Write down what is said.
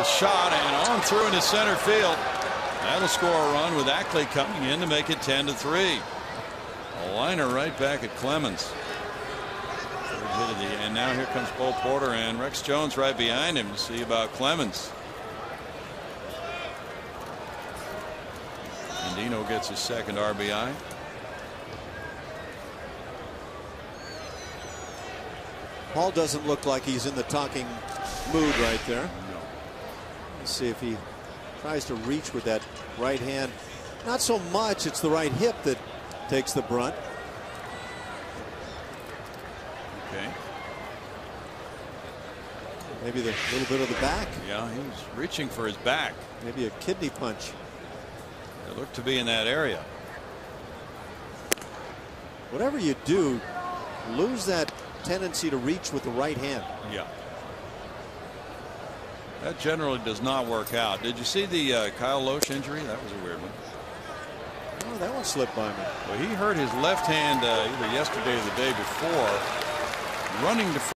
the shot and on through into center field. That'll score a run with Ackley coming in to make it 10-3. A liner right back at Clemens. And now here comes Bo Porter and Rex Jones right behind him to see about Clemens. And Dino gets his second RBI. Paul doesn't look like he's in the talking mood right there. No. Let's see if he tries to reach with that right hand. Not so much, it's the right hip that takes the brunt. Okay. Maybe the little bit of the back. Yeah, he was reaching for his back. Maybe a kidney punch. It looked to be in that area. Whatever you do, lose that tendency to reach with the right hand. Yeah. That generally does not work out. Did you see the Kyle Loach injury? That was a weird one. Oh, that one slipped by me. Well, he hurt his left hand either yesterday or the day before running to